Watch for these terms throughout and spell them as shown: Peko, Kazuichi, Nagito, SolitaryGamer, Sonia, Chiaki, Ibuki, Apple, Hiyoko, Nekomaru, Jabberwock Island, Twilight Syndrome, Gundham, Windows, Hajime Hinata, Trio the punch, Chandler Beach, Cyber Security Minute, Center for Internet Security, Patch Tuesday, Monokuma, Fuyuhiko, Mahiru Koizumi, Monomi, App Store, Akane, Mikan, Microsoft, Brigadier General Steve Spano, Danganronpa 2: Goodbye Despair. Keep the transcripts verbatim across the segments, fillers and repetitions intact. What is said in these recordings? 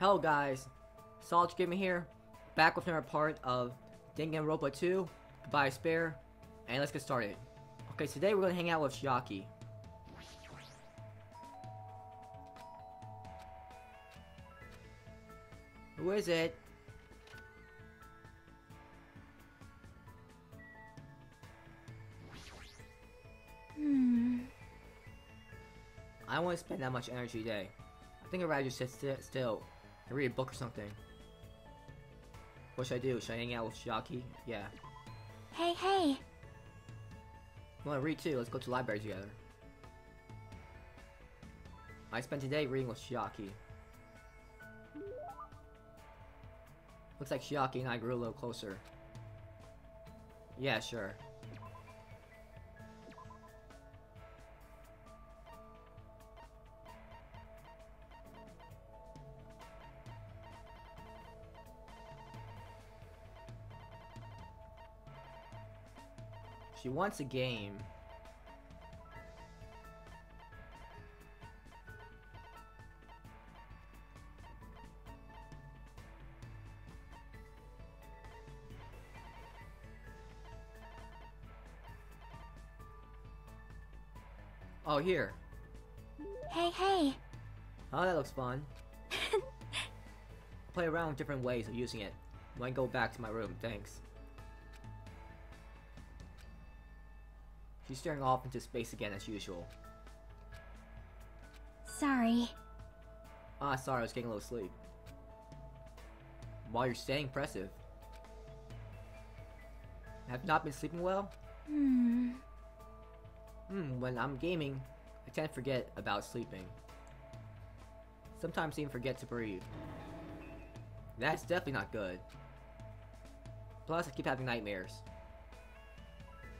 Hello guys, SolitaryGamer here, back with another part of Danganronpa two, Goodbye Despair, and let's get started. Okay, today we're gonna hang out with Chiaki. Who is it? Hmm. I don't want to spend that much energy today. I think I'd rather just sit st still. I read a book or something. What should I do? Should I hang out with Chiaki? Yeah. Hey, hey! I want to read too. Let's go to the library together. I spent today reading with Chiaki. Looks like Chiaki and I grew a little closer. Yeah, sure. She wants a game. Oh, here. Hey, hey. Oh, that looks fun. Play around with different ways of using it. I might go back to my room, thanks. She's staring off into space again as usual. Sorry. Ah, sorry, I was getting a little sleep. While you're staying impressive. Have not been sleeping well? Hmm. Hmm, when I'm gaming, I tend to forget about sleeping. Sometimes I even forget to breathe. That's definitely not good. Plus, I keep having nightmares.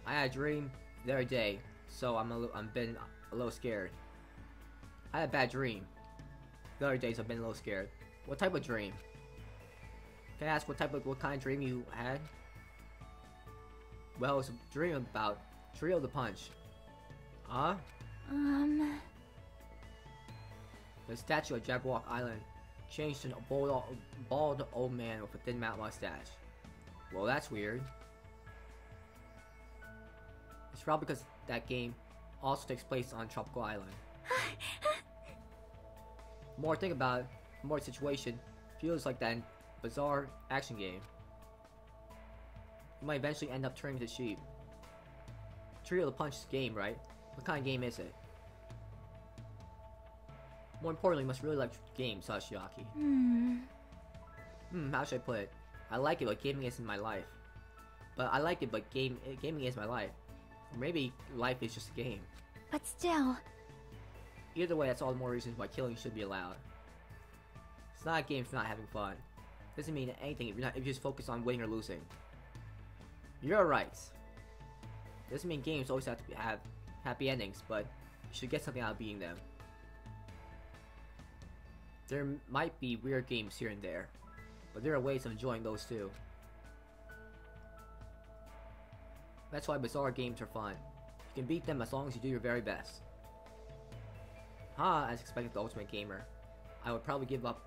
I had a dream the other day, so I'm a I'm been a little scared. I had a bad dream the other day, so I've been a little scared. What type of dream? Can I ask what type of what kind of dream you had? Well, it was a dream about Trio the Punch. Huh? Um. The statue of Jabberwock Island changed to a bald, bald old man with a thin mustache. Well, that's weird. It's probably because that game also takes place on Tropical Island. The more I think about it, the more the situation feels like that bizarre action game. You might eventually end up turning to sheep. Trio the Punch game, right? What kind of game is it? More importantly, you must really like games, huh, Chiaki? Hmm. Hmm, how should I put it? I like it, but gaming isn't my life. But I like it, but game gaming is my life. Maybe life is just a game. But still... Either way, that's all the more reasons why killing should be allowed. It's not a game for not having fun. Doesn't mean anything if you're not if you just focus on winning or losing. You're right. Doesn't mean games always have to have happy endings, but you should get something out of beating them. There might be weird games here and there, but there are ways of enjoying those too. That's why bizarre games are fun. You can beat them as long as you do your very best. Ha, huh, as expected, the ultimate gamer. I would probably give up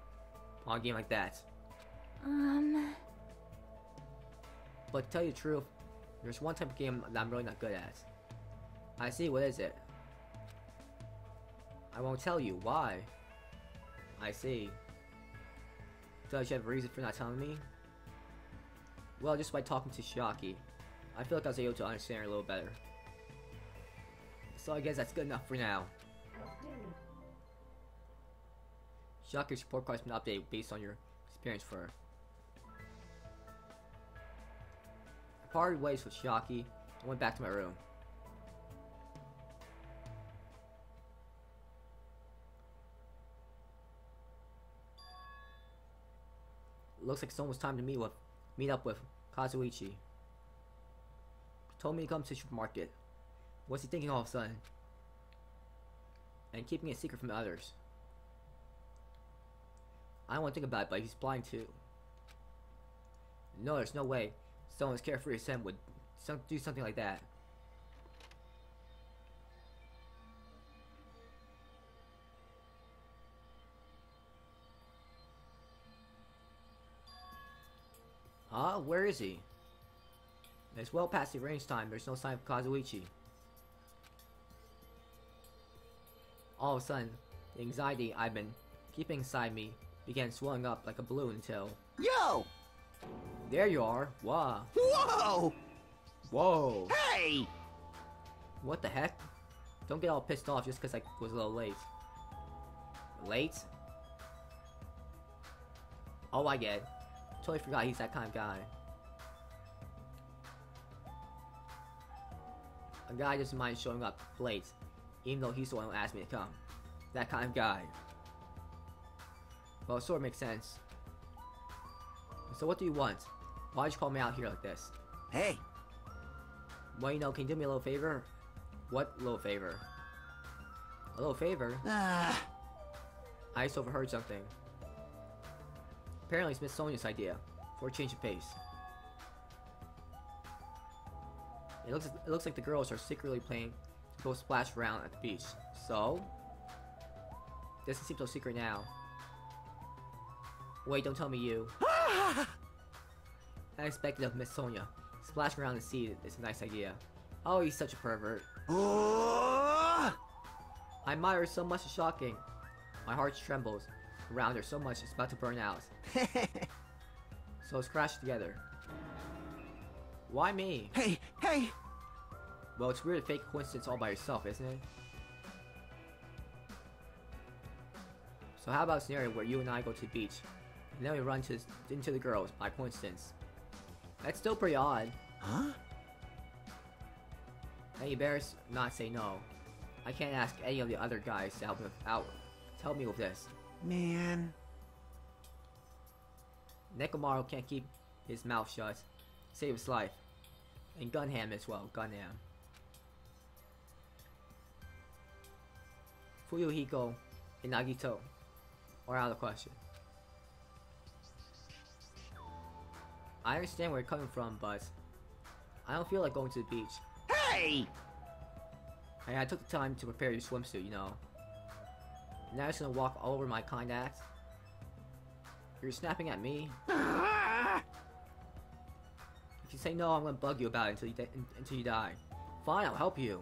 on a game like that. Um... But to tell you the truth, there's one type of game that I'm really not good at. I see, what is it? I won't tell you, why? I see. Does you have a reason for not telling me? Well, just by talking to Chiaki. I feel like I was able to understand her a little better. So I guess that's good enough for now. Chiaki's report card's been updated based on your experience for her. I parted ways with Chiaki and went back to my room. It looks like it's almost time to meet with meet up with Kazuichi. Told me to come to the supermarket. What's he thinking all of a sudden? And keeping it secret from others. I don't want to think about it, but he's blind too. No, there's no way someone as carefree as him would some do something like that. Ah, where is he? It's well past the range time. There's no sign of Kazuichi. All of a sudden, the anxiety I've been keeping inside me began swelling up like a balloon until... Yo! There you are. Wow. Whoa! Whoa! Hey! What the heck? Don't get all pissed off just because I was a little late. Late? Oh, I get it. Totally forgot he's that kind of guy. A guy doesn't mind showing up late, even though he's the one who asked me to come. That kind of guy. Well, it sort of makes sense. So what do you want? Why'd you call me out here like this? Hey! Well, you know, can you do me a little favor? What little favor? A little favor? Ah. I just overheard something. Apparently it's Miss Sonia's idea for a change of pace. It looks, it looks like the girls are secretly planning to go splash around at the beach. So? Doesn't seem so secret now. Wait, don't tell me you. I expected of Miss Sonia. Splashing around the sea is a nice idea. Oh, he's such a pervert. I admire her so much, it's shocking. My heart trembles around her so much it's about to burn out. So let's crash together. Why me? Hey, hey! Well, it's weird to fake coincidence all by yourself, isn't it? So how about a scenario where you and I go to the beach, and then we run to, into the girls by coincidence? That's still pretty odd. Huh? And you better not say no. I can't ask any of the other guys to help me out. To help me with this. Man. Nekomaru can't keep his mouth shut. Save his life. And Gundham as well. Gundham. Fuyuhiko and Nagito are out of the question. I understand where you're coming from, but I don't feel like going to the beach. Hey! And I took the time to prepare your swimsuit, you know. Now you're just gonna walk all over my contacts. You're snapping at me. If you say no, I'm gonna bug you about it until you until you die. Fine, I'll help you.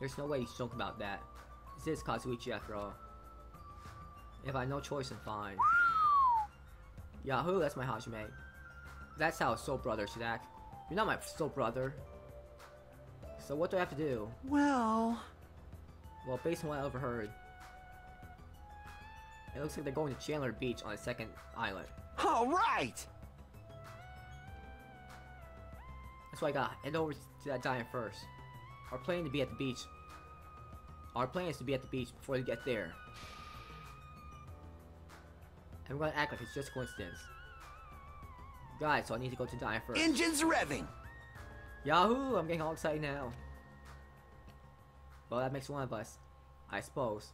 There's no way you joke about that. This is Kazuichi after all. If I had no choice, then fine. Yahoo, that's my Hajime. That's how a soul brother should act. You're not my soul brother. So what do I have to do? Well... Well, based on what I overheard, it looks like they're going to Chandler Beach on a second island. Alright! That's why I gotta head over to that giant first. Our plan to be at the beach. Our plan is to be at the beach before they get there. I'm gonna act like it's just coincidence. Guys, so I need to go to die first. Engines revving! Yahoo! I'm getting all excited now. Well, that makes one of us, I suppose.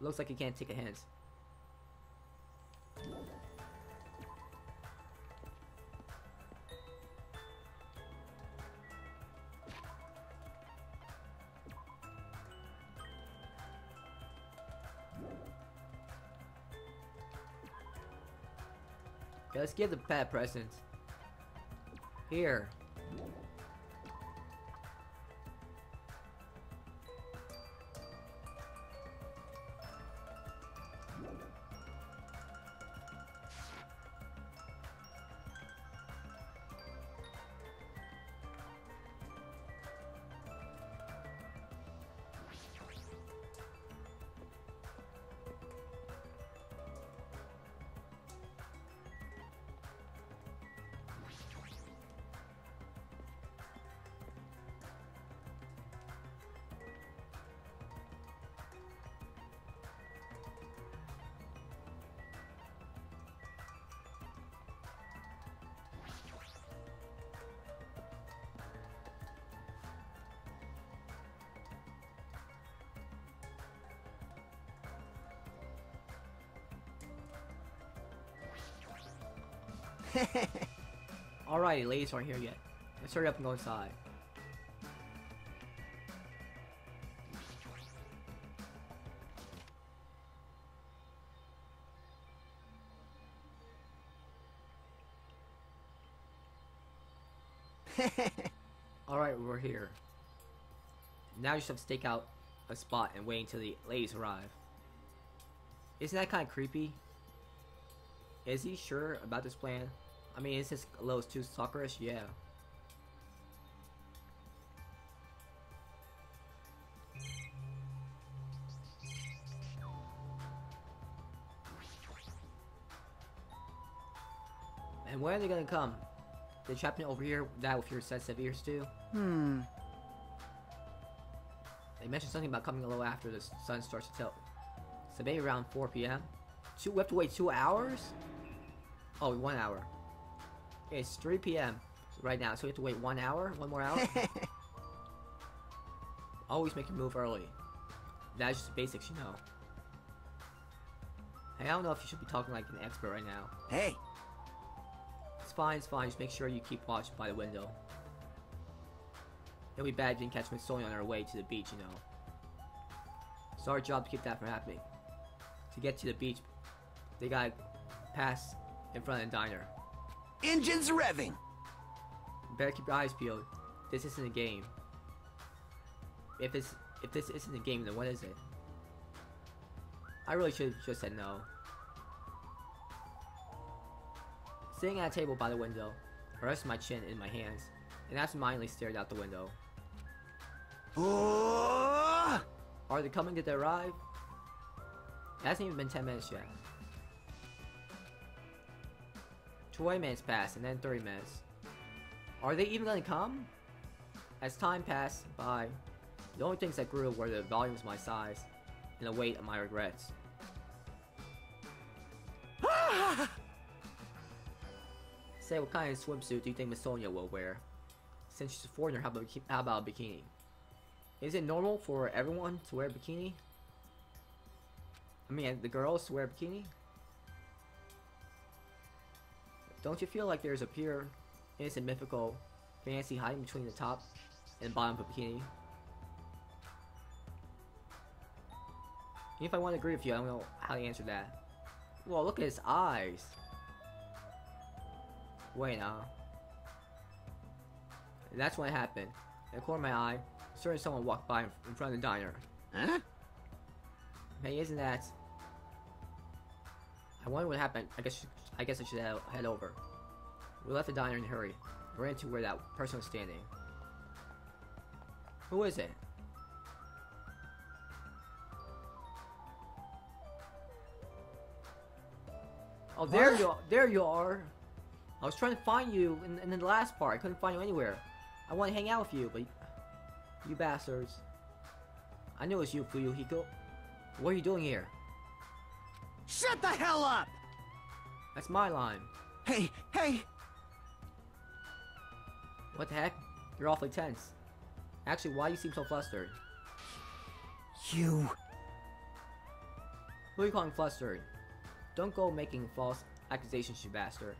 Looks like you can't take a hint. Let's give the pet present. Here. Alrighty, ladies aren't here yet. Let's hurry up and go inside. Alright, we're here. Now you just have to stake out a spot and wait until the ladies arrive. Isn't that kind of creepy? Is he sure about this plan? I mean, is this a little too stalkerish? Yeah. And when are they gonna come? The chaplain over here, that with your sensitive ears too? Hmm. They mentioned something about coming a little after the sun starts to tilt. So maybe around four P M? Two, we have to wait two hours? Oh, one hour. It's three P M right now, so we have to wait one hour? One more hour? Always make your move early. That's just basics, you know. Hey, I don't know if you should be talking like an expert right now. Hey! It's fine, it's fine. Just make sure you keep watch by the window. It'll be bad if you didn't catch Miss Sonia on her way to the beach, you know. It's our job to keep that from happening. To get to the beach, they gotta pass in front of the diner. Engines revving! Better keep your eyes peeled. This isn't a game. If it's if this isn't a game, then what is it? I really should have just said no. Sitting at a table by the window, I rested my chin in my hands, and absentmindedly stared out the window. Oh! Are they coming? Did they arrive? It hasn't even been ten minutes yet. twenty minutes passed, and then thirty minutes. Are they even gonna come? As time passed by, the only things that grew were the volumes of my sighs and the weight of my regrets. Say, what kind of swimsuit do you think Miss Sonia will wear? Since she's a foreigner, how about, how about a bikini? Is it normal for everyone to wear a bikini? I mean, the girls to wear a bikini? Don't you feel like there's a pure, innocent, mythical fantasy hiding between the top and bottom of a bikini? Even if I want to agree with you, I don't know how to answer that. Well, look at his eyes. Wait now. And that's when it happened. In the corner of my eye, certain someone walked by in front of the diner. Huh? Hey, isn't that? I wonder what happened. I guess I guess I should head over. We left the diner in a hurry. We ran to where that person was standing. Who is it? Oh, there what? you are. There you are. I was trying to find you in, in the last part. I couldn't find you anywhere. I want to hang out with you, but you bastards. I knew it was you, Fuyuhiko. What are you doing here? Shut the hell up! That's my line. Hey, hey! What the heck? You're awfully tense. Actually, why do you seem so flustered? You... Who are you calling flustered? Don't go making false accusations, you bastard.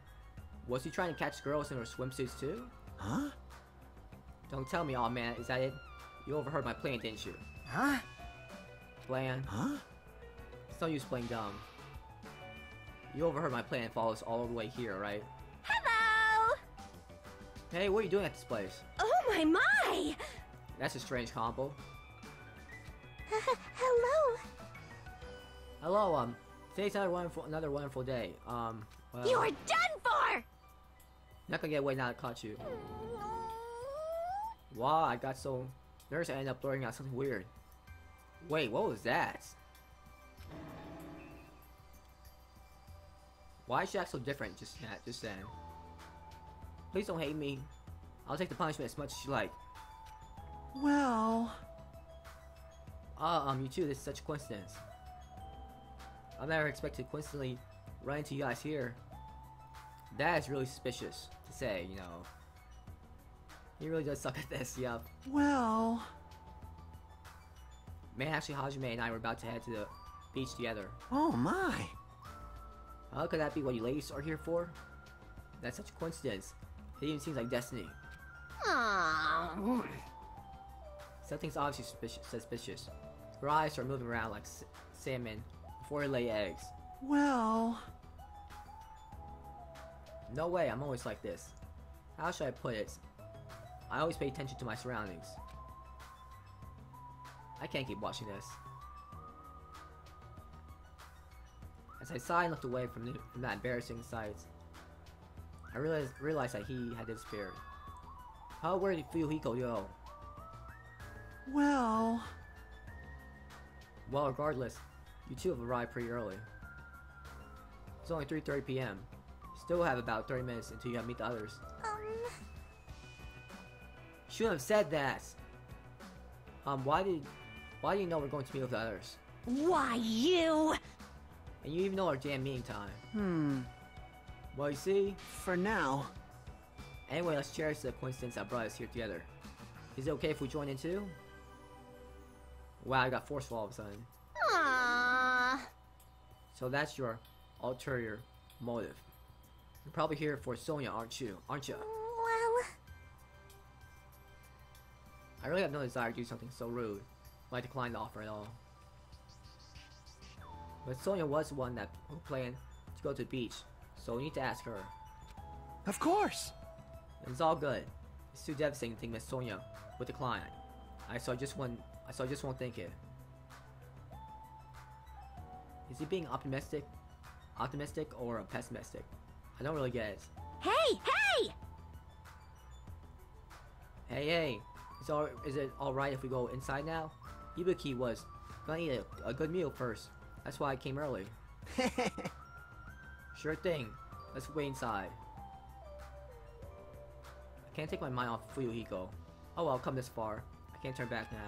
Was he trying to catch girls in her swimsuits too? Huh? Don't tell me, aw man, is that it? You overheard my plan, didn't you? Huh? Plan? Huh? It's no use playing dumb. You overheard my plan and followed us all the way here, right? Hello! Hey, what are you doing at this place? Oh my my! That's a strange combo. Hello! Hello, um, today's another wonderful, another wonderful day. Um, well... You are done for! Not gonna get away now I caught you. Wow, I got so nervous I ended up blurting out something weird. Wait, what was that? Why is she act so different just that just then? Please don't hate me. I'll take the punishment as much as you like. Well... Ah, uh, um, you too, this is such a coincidence. I never expected to coincidentally run into you guys here. That is really suspicious to say, you know. He really does suck at this, yup. Well... Man, actually, Hajime and I were about to head to the beach together. Oh my! Well, could that be what you ladies are here for? That's such a coincidence. It even seems like destiny. Aww. Something's obviously suspicious. suspicious. Her eyes start moving around like s salmon before they lay eggs. Well... No way, I'm always like this. How should I put it? I always pay attention to my surroundings. I can't keep watching this. As I sighed and looked away from, the, from that embarrassing sight, I realized, realized that he had disappeared. How where did Fuyuhiko go? Well... Well, regardless, you two have arrived pretty early. It's only three thirty p m Still have about thirty minutes until you meet the others. Um... Shouldn't have said that! Um, why did... Why do you know we're going to meet with the others? Why, you! And you even know our jam meeting time. Hmm. Well, you see... For now. Anyway, let's cherish the coincidence that brought us here together. Is it okay if we join in too? Wow, I got forceful all of a sudden. Aww. So that's your ulterior motive. You're probably here for Sonia, aren't you? Aren't you? Well... I really have no desire to do something so rude, but I declined the offer at all. But Sonia was the one that who planned to go to the beach, so we need to ask her. Of course! It's all good. It's too devastating to think Miss Sonia would decline. I so I just want I so I just won't think it. Is he being optimistic, optimistic or pessimistic? I don't really get it. Hey, hey! Hey, hey! Is all is it all right if we go inside now? Ibuki was gonna eat a, a good meal first. That's why I came early. Sure thing. Let's wait inside. I can't take my mind off Fuyuhiko. Oh well, I've come this far. I can't turn back now.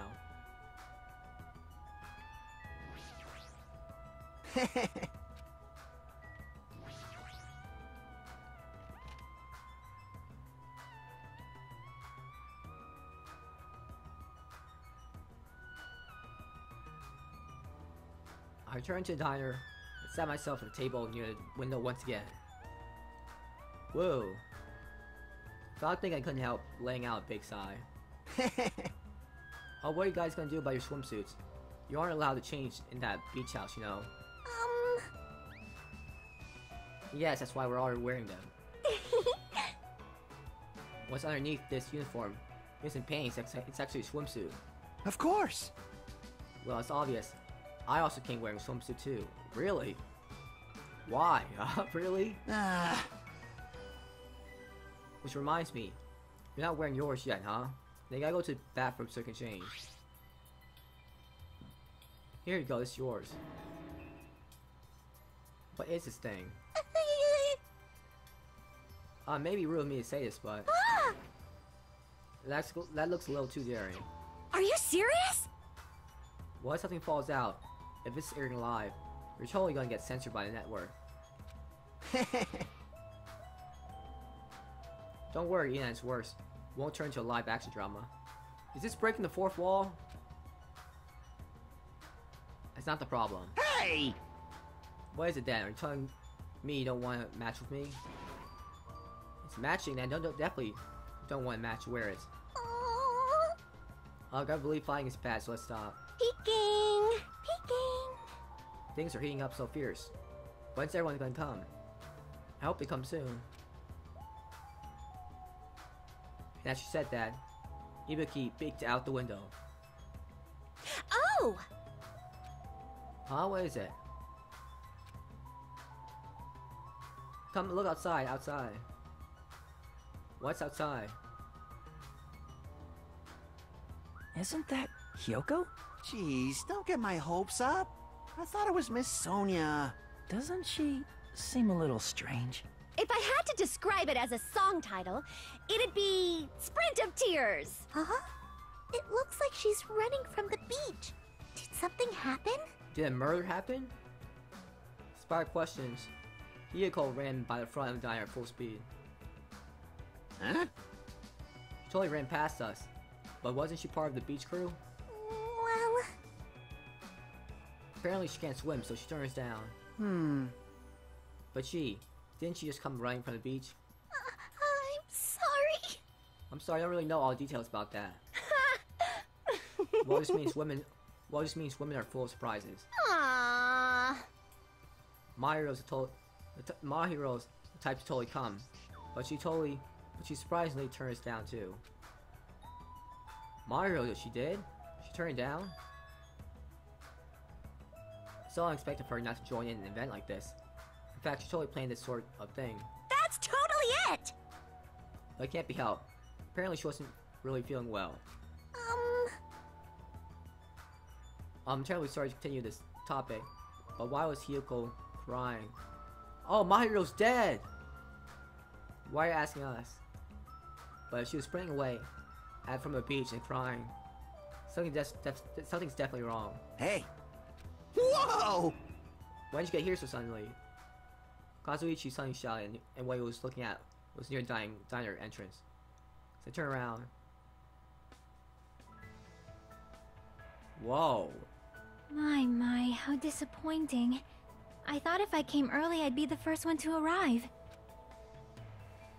I returned to the diner and sat myself at the table near the window once again. Whoa. I think I couldn't help laying out a big sigh. Oh, what are you guys gonna do about your swimsuits? You aren't allowed to change in that beach house, you know. Um. Yes, that's why we're already wearing them. What's underneath this uniform isn't pants, it's actually a swimsuit. Of course! Well, it's obvious. I also came wearing a swimsuit too. Really? Why? Really? Ah. Which reminds me, you're not wearing yours yet, huh? Now you gotta go to the bathroom so you can change. Here you go, it's yours. What is this thing? Uh, maybe rude of me to say this, but... Ah! That's, that looks a little too daring. Are you serious? What if something falls out? If it's airing live, you're totally gonna get censored by the network. Don't worry, Ian, it's worse. It won't turn into a live action drama. Is this breaking the fourth wall? That's not the problem. Hey! What is it then? Are you telling me you don't want to match with me? It's matching, then. Don't, don't, definitely don't want to match where it's. Oh, I gotta believe fighting is bad, so let's stop. Peeking! Peeking! Things are heating up so fierce. When's everyone gonna come? I hope they come soon. And as she said that, Ibuki peeked out the window. Oh! Huh? What is it? Come look outside, outside. What's outside? Isn't that Hiyoko? Jeez, don't get my hopes up. I thought it was Miss Sonia. Doesn't she seem a little strange? If I had to describe it as a song title, it'd be Sprint of Tears. Huh? It looks like she's running from the beach. Did something happen? Did a murder happen? Inspired questions. Hiyoko ran by the front of the diner at full speed. Huh? She totally ran past us. But wasn't she part of the beach crew? Well... Apparently she can't swim, so she turns down. Hmm... But she... Didn't she just come running from the beach? Uh, I'm sorry. I'm sorry, I don't really know all the details about that. Well, this means women. Well, this means women are full of surprises. Aww. Mahiro's the, the Mahiro's the type to totally come, but she totally, but she surprisingly turns down too. Mario, she did? She turned it down? So I expected her not to join in an event like this. In fact, she's totally playing this sort of thing. That's totally it! But it can't be helped. Apparently she wasn't really feeling well. Um... I'm terribly sorry to continue this topic, but why was Hiyoko crying? Oh, Mahiru's dead! Why are you asking us? But she was sprinting away at from the beach and crying. Something def def something's definitely wrong. Hey! Whoa! When did you get here so suddenly? Kazuichi suddenly shouted, and, and what he was looking at was near dying diner entrance. So turn around. Whoa! My, my, how disappointing. I thought if I came early, I'd be the first one to arrive.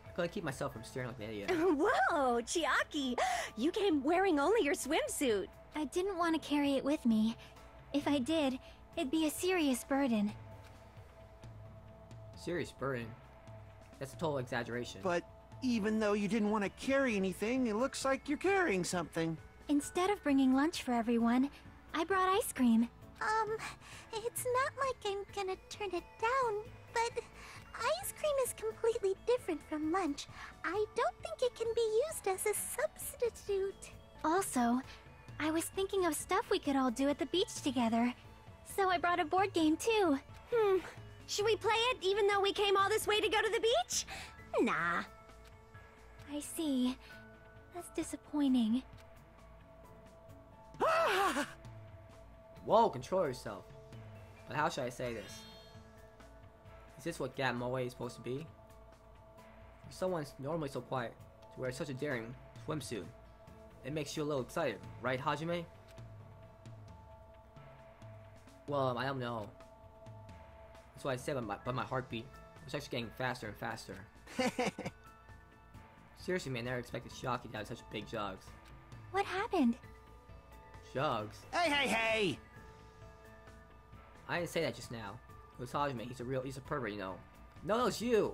I couldn't keep myself from staring like an idiot. Whoa, Chiaki! You came wearing only your swimsuit! I didn't want to carry it with me. If I did, it'd be a serious burden. Serious burden? That's a total exaggeration. But even though you didn't want to carry anything, it looks like you're carrying something. Instead of bringing lunch for everyone, I brought ice cream. Um, it's not like I'm gonna turn it down, but ice cream is completely different from lunch. I don't think it can be used as a substitute. Also, I was thinking of stuff we could all do at the beach together, so I brought a board game too. Hmm, should we play it even though we came all this way to go to the beach? Nah. I see. That's disappointing. Whoa, control yourself. But how should I say this? Is this what Gap Moe is supposed to be? If someone's normally so quiet to wear such a daring swimsuit, it makes you a little excited, right, Hajime? Well, um, I don't know. That's what I said, but my, but my heartbeat was actually getting faster and faster. Seriously, man, I never expected Chiaki to have such big jugs. What happened? Jugs? Hey, hey, hey! I didn't say that just now. It was Hajime. He's a real, he's a pervert, you know. No, no, it's you!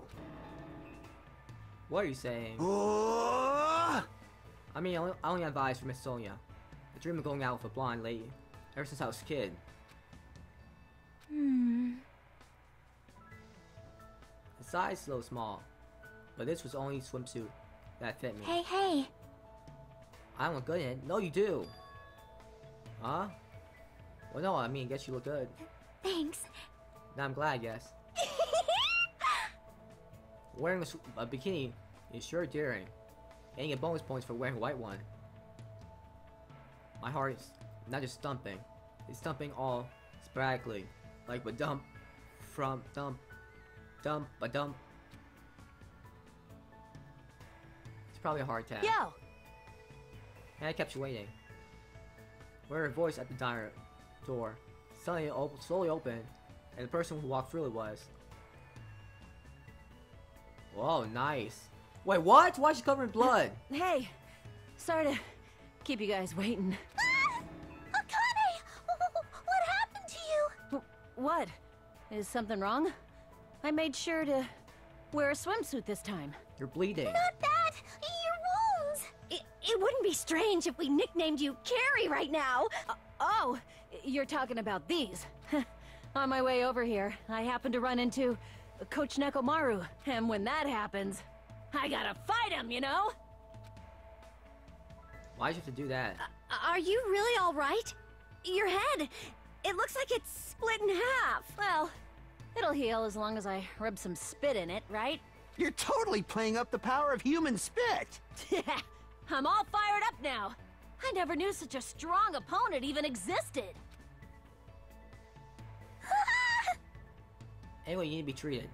What are you saying? Oh! I mean, I only, I only have eyes for Miss Sonia. I dream of going out with a blonde lady ever since I was a kid. Hmm. The size is a little small, but this was the only swimsuit that fit me. Hey, hey! I don't look good in it. No, you do! Huh? Well, no, I mean, I guess you look good. Thanks. Now I'm glad, I guess. Wearing a, a bikini is sure daring. And you get bonus points for wearing a white one. My heart is not just thumping. It's thumping all sporadically. Like a dump, from dump, dump, a dump. It's probably a hard task. Yo! And I kept you waiting. Where a voice at the diner door suddenly op slowly opened, and the person who walked through it was. Whoa, nice. Wait, what? Why is she covered in blood? Uh, hey, sorry to keep you guys waiting. Ah! Akane! What happened to you? W what? Is something wrong? I made sure to wear a swimsuit this time. You're bleeding. Not that! It wouldn't be strange if we nicknamed you Carrie right now! Uh, oh, you're talking about these. On my way over here, I happened to run into Coach Nekomaru, and when that happens, I gotta fight him, you know? Why'd you have to do that? Uh, are you really alright? Your head, it looks like it's split in half. Well, it'll heal as long as I rub some spit in it, right? You're totally playing up the power of human spit! I'm all fired up now! I never knew such a strong opponent even existed! Anyway, you need to be treated.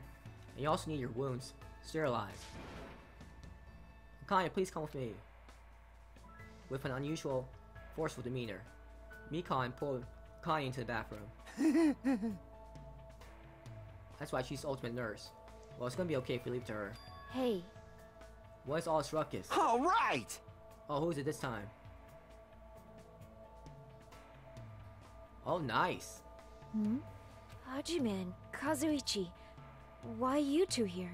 And you also need your wounds sterilized. Akane, please come with me. With an unusual, forceful demeanor, Mikan pulled Akane into the bathroom. That's why she's the ultimate nurse. Well, it's gonna be okay if we leave to her. Hey. What's all this ruckus? All right. Oh, who's it this time? Oh, nice. Hmm? Hajime and Kazuichi, why you two here?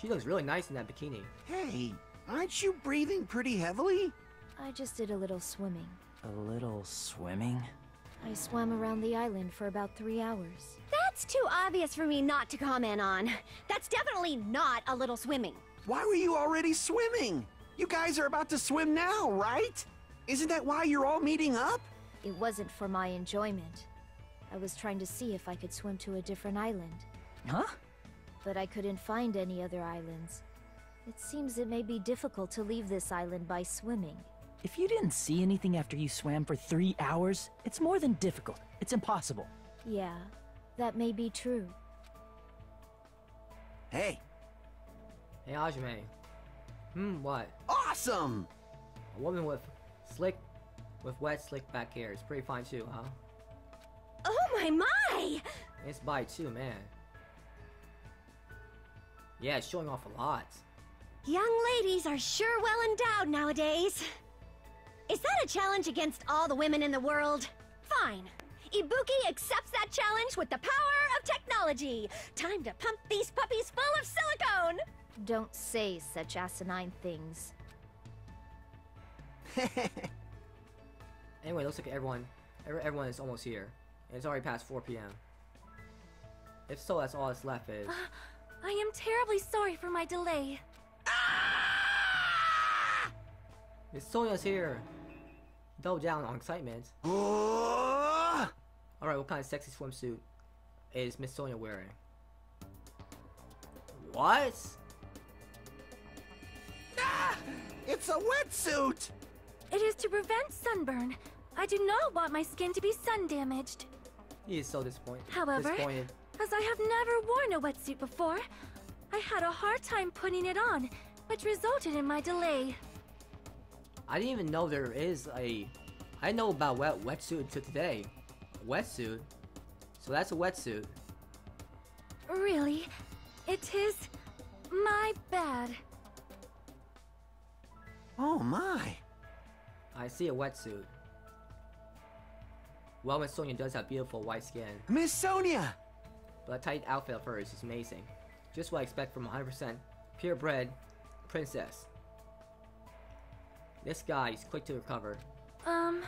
She looks really nice in that bikini. Hey, aren't you breathing pretty heavily? I just did a little swimming. A little swimming? I swam around the island for about three hours. That's too obvious for me not to comment on. That's definitely not a little swimming. Why were you already swimming? You guys are about to swim now, right? Isn't that why you're all meeting up? It wasn't for my enjoyment. I was trying to see if I could swim to a different island. Huh? But I couldn't find any other islands. It seems it may be difficult to leave this island by swimming. If you didn't see anything after you swam for three hours, it's more than difficult. It's impossible. Yeah, that may be true. Hey. Hey, Hajime. Hmm, what? Awesome! A woman with slick, with wet, slick back hair is pretty fine too, huh? Oh my my! It's by too, man. Yeah, it's showing off a lot. Young ladies are sure well endowed nowadays. Is that a challenge against all the women in the world? Fine. Ibuki accepts that challenge with the power of technology. Time to pump these puppies full of silicone! Don't say such asinine things. Anyway, looks like everyone, everyone is almost here. And it's already past four P M If so, that's all that's left is... Uh, I am terribly sorry for my delay. Ah! Miss Sonia's here. Double down on excitement. Oh! Alright, what kind of sexy swimsuit is Miss Sonia wearing? What? Ah! It's a wetsuit! It is to prevent sunburn. I do not want my skin to be sun damaged. He is so disappointed. However, disappointed. as I have never worn a wetsuit before, I had a hard time putting it on, which resulted in my delay. I didn't even know there is a... I didn't know about wet wetsuit until today. A wetsuit? So that's a wetsuit. Really? It is... my bad. Oh my! I see a wetsuit. Well, Miss Sonia does have beautiful white skin. Miss Sonia! But a tight outfit of hers is amazing. Just what I expect from one hundred percent purebred princess. This guy is quick to recover. Um.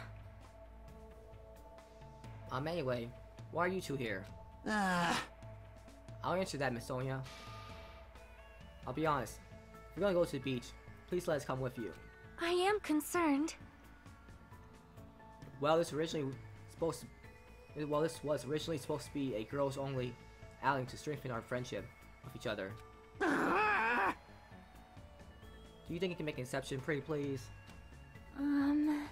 Um, anyway, why are you two here? Uh. I'll answer that, Miss Sonia. I'll be honest. If you're gonna go to the beach, please let us come with you. I am concerned. Well, this originally supposed to, well, this was originally supposed to be a girls-only outing to strengthen our friendship with each other. Uh. Do you think you can make an exception, pretty please? Um...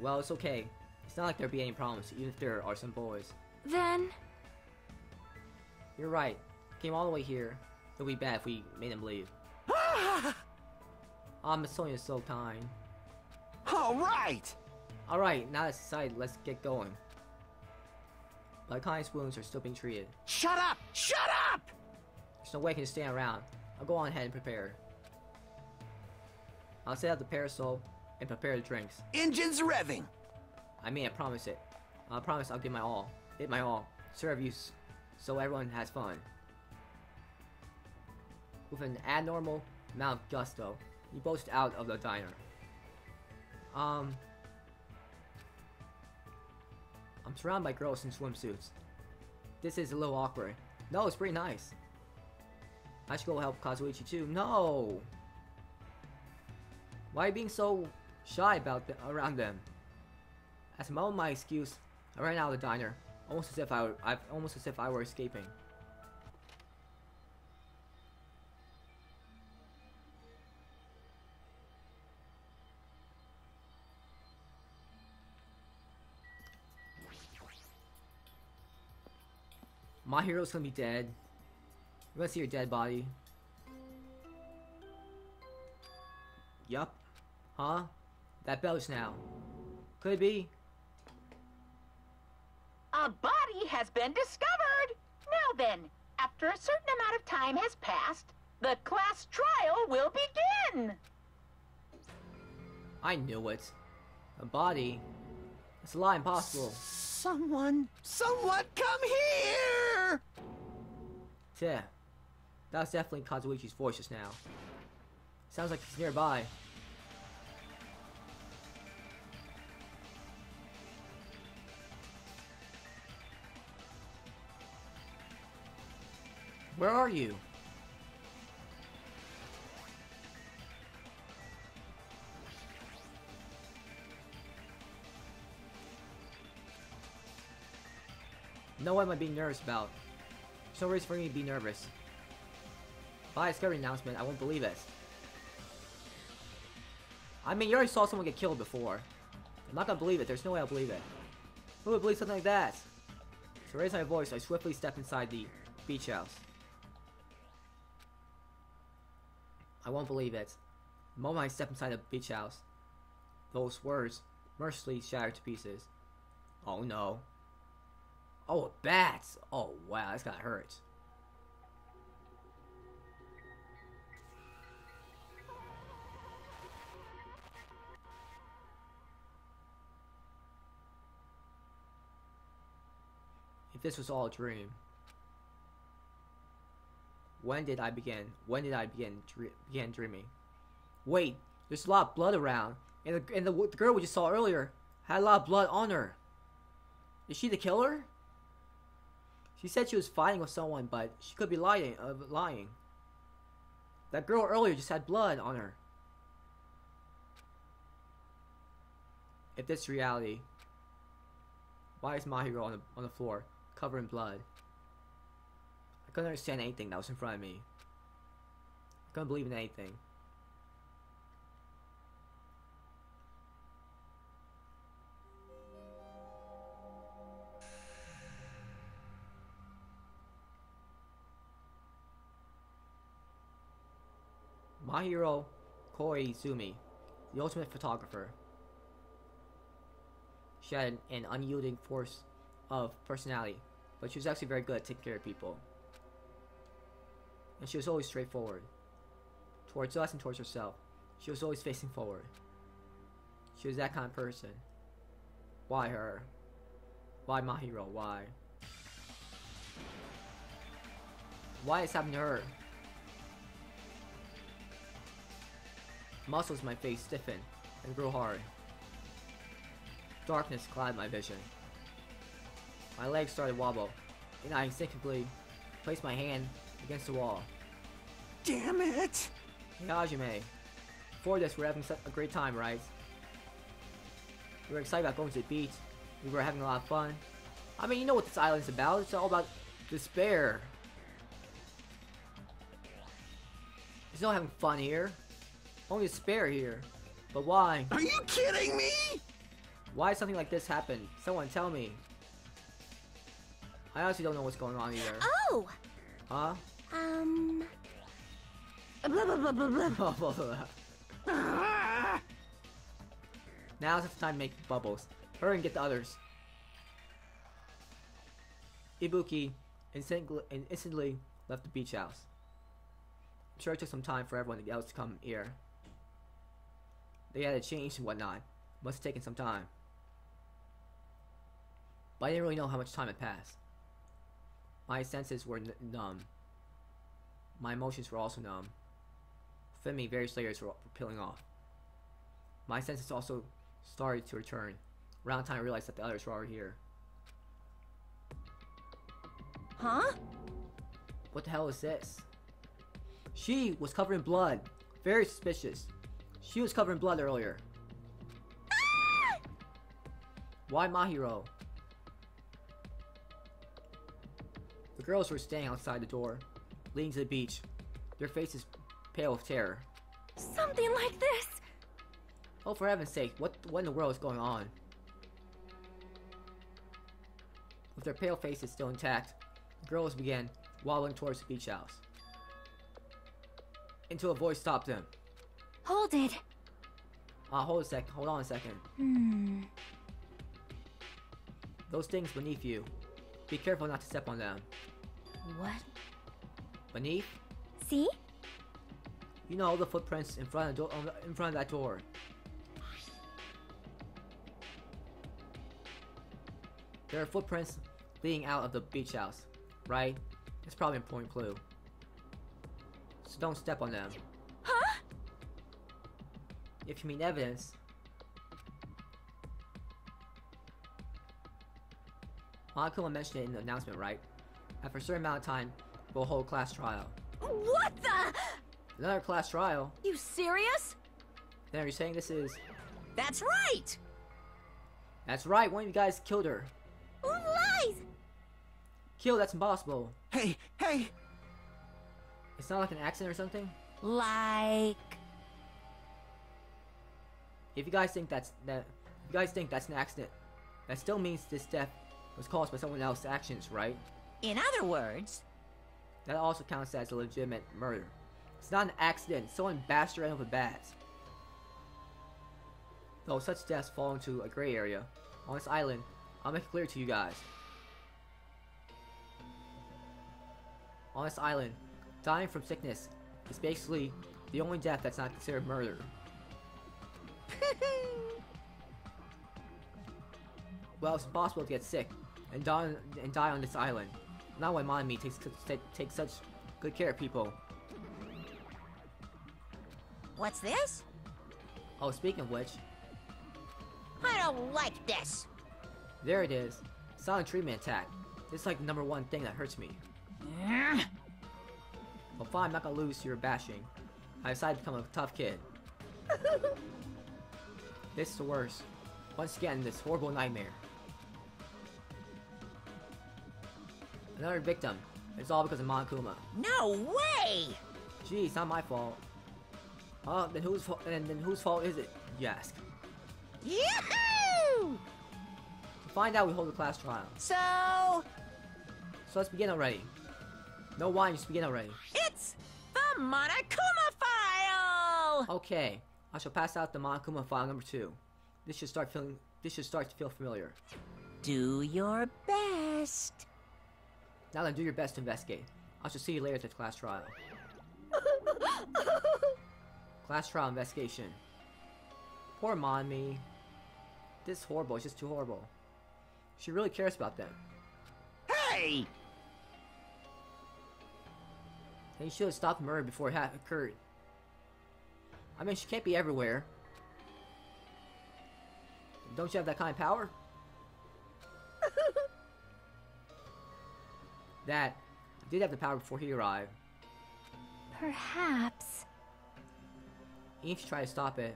Well, it's okay. It's not like there'd be any problems, even if there are some boys. Then... You're right. Came all the way here. It would be bad if we made them leave. Ah, oh, Miss Sonia's so kind. Alright! Alright, now that's decided, let's get going. But Akane's wounds are still being treated. Shut up! Shut up! There's no way I can stand around. I'll go on ahead and prepare. I'll set out the parasol and prepare the drinks. Engines revving! I mean, I promise it. I promise I'll give my all. Give my all. Serve you so everyone has fun. With an abnormal amount of gusto, you boast out of the diner. Um... I'm surrounded by girls in swimsuits. This is a little awkward. No, it's pretty nice. I should go help Kazuichi too. No! Why are you being so shy about the, around them? As my own my excuse, I ran out of the diner, almost as if I were, I, almost as if I were escaping. My hero's gonna be dead. We're gonna see your dead body. Yup. Huh? That belch now. Could be. A body has been discovered! Now then, after a certain amount of time has passed, the class trial will begin! I knew it. A body? It's a lie, impossible. Someone, someone come here! Yeah, that's definitely Kazuichi's voice just now. Sounds like he's nearby. Where are you? No one might be nervous about. There's no reason for me to be nervous. By a scary announcement, I won't believe it. I mean, you already saw someone get killed before. I'm not gonna believe it. There's no way I'll believe it. Who would believe something like that? To raise my voice, I swiftly stepped inside the beach house. I won't believe it. The moment I stepped inside the beach house, those words mercilessly shattered to pieces. Oh no. Oh, bats! Oh, wow, that's gotta hurt. If this was all a dream, when did I begin? When did I begin dre begin dreaming? Wait, there's a lot of blood around, and the, and the, the girl we just saw earlier had a lot of blood on her. Is she the killer? She said she was fighting with someone, but she could be lying. Uh, lying. That girl earlier just had blood on her. If this is reality, why is Mahiru on the on the floor, covered in blood? I couldn't understand anything that was in front of me. I couldn't believe in anything. Mahiru Koizumi, the ultimate photographer. She had an, an unyielding force of personality, but she was actually very good at taking care of people. And she was always straightforward. Towards us and towards herself, she was always facing forward. She was that kind of person. Why her? Why Mahiru? Why? Why is happening to her? Muscles in my face stiffen and grow hard. Darkness clouded my vision. My legs started to wobble, and I instinctively placed my hand against the wall. Damn it! Hey, Hajime. Before this, we were having such a great time, right? We were excited about going to the beach. We were having a lot of fun. I mean, you know what this island's about. It's all about despair. There's no having fun here. Only despair here. But why? Are you kidding me? Why did something like this happen? Someone tell me. I honestly don't know what's going on either. Oh! Huh? Um... Blah, blah, blah, blah, blah. Blah, blah, blah. Now's the time to make bubbles. Hurry and get the others. Ibuki instantly, instantly left the beach house. I'm sure it took some time for everyone else to come here. They had to change and whatnot. Must have taken some time. But I didn't really know how much time had passed. My senses were n numb. My emotions were also numb. Within me, various layers were peeling off. My senses also started to return. Around the time I realized that the others were already here. Huh? What the hell is this? She was covered in blood. Very suspicious. She was covered in blood earlier. Why Mahiru? The girls were standing outside the door, leading to the beach, their faces pale with terror. Something like this! Oh, for heaven's sake, what, what in the world is going on? With their pale faces still intact, the girls began waddling towards the beach house. Until a voice stopped them. Hold it! Ah, uh, hold a sec, hold on a second. Hmm... Those things beneath you. Be careful not to step on them. What? Beneath? See? You know all the footprints in front of the in front of that door. There are footprints leading out of the beach house, right? It's probably an important clue. So don't step on them. Huh? If you mean evidence. Monokuma mentioned it in the announcement, right? After a certain amount of time, We'll hold class trial. What the? Another class trial. You serious? Then are you saying this is... That's right! That's right, one of you guys killed her. Who lies? Kill, that's impossible. Hey, hey! It's not like an accident or something? Like... If you guys think that's... that, if you guys think that's an accident, that still means this death was caused by someone else's actions, right? In other words... That also counts as a legitimate murder. It's not an accident. Someone bashed her in with a bat. Though such deaths fall into a gray area. On this island, I'll make it clear to you guys. On this island, dying from sickness is basically the only death that's not considered murder. Well, it's impossible to get sick and die on, and die on this island. Not why Monomi takes takes such good care of people. What's this? Oh, speaking of which, I don't like this. There it is. Silent treatment attack. This is like the number one thing that hurts me. Well, fine, I'm not gonna lose to your bashing. I decided to become a tough kid. This is the worst. Once again, this horrible nightmare. Another victim. It's all because of Monokuma. No way! Gee, it's not my fault. Oh, then whose fault? And then whose fault is it? You ask. Yahoo! To find out, we hold a class trial. So. So let's begin already. No wine, just begin already. It's the Monokuma file. Okay, I shall pass out the Monokuma file number two. This should start feeling. This should start to feel familiar. Do your best. Now then, do your best to investigate. I shall see you later at the class trial. Class trial investigation. Poor Monmi. This is horrible. It's just too horrible. She really cares about them. Hey! And you should have stopped the murder before it occurred. I mean, she can't be everywhere. Don't you have that kind of power? That I did have the power before he arrived. Perhaps. Even if you try to stop it.